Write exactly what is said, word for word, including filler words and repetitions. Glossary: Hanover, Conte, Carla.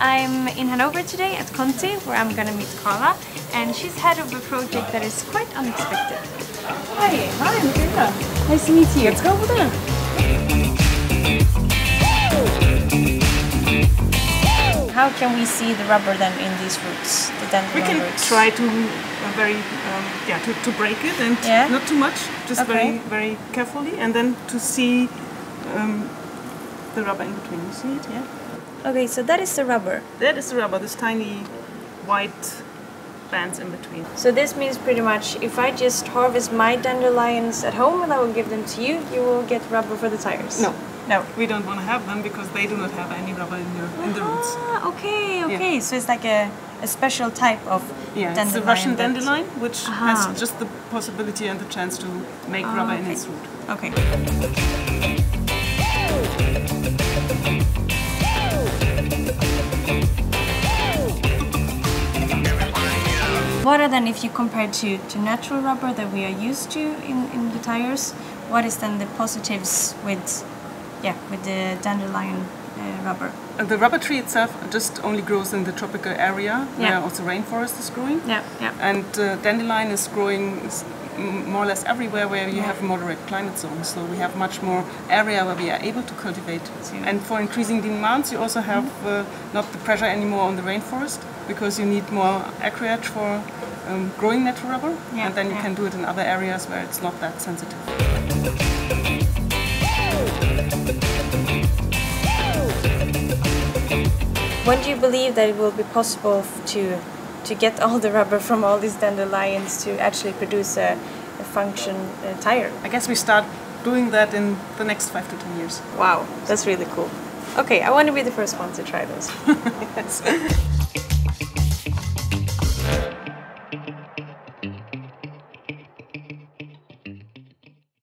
I'm in Hanover today at Conte, where I'm going to meet Carla, and she's head of a project that is quite unexpected. Hi, hi, I'm Carla. Nice to meet you. Let's go over there. How can we see the rubber then in these roots? The dandelion we can roots? Try to uh, very um, yeah to, to break it and yeah? not too much, just okay. very very carefully, and then to see um, the rubber in between. You see it, yeah. Okay, so that is the rubber. That is the rubber, this tiny white bands in between. So this means pretty much if I just harvest my dandelions at home and I will give them to you, you will get rubber for the tires? No. No. We don't want to have them because they do not have any rubber in, your, in the roots. Ah, okay, okay. Yeah. So it's like a, a special type of yeah, dandelion. Yeah, it's a Russian dandelion which uh-huh. has just the possibility and the chance to make oh, rubber okay. in its root. Okay. What are then, if you compare to, to natural rubber that we are used to in, in the tires, what is then the positives with, yeah, with the dandelion uh, rubber? The rubber tree itself just only grows in the tropical area yeah. where also rainforest is growing. Yeah, yeah. And uh, dandelion is growing more or less everywhere where you yeah. have moderate climate zones. So we have much more area where we are able to cultivate. Yeah. And for increasing demands, you also have mm-hmm. uh, not the pressure anymore on the rainforest because you need more acreage for Um, growing natural rubber, yeah, and then you yeah. can do it in other areas where it's not that sensitive. When do you believe that it will be possible to to get all the rubber from all these dandelions to actually produce a, a function a tire? I guess we start doing that in the next five to ten years. Wow, that's really cool. Okay, I want to be the first one to try those. Yes.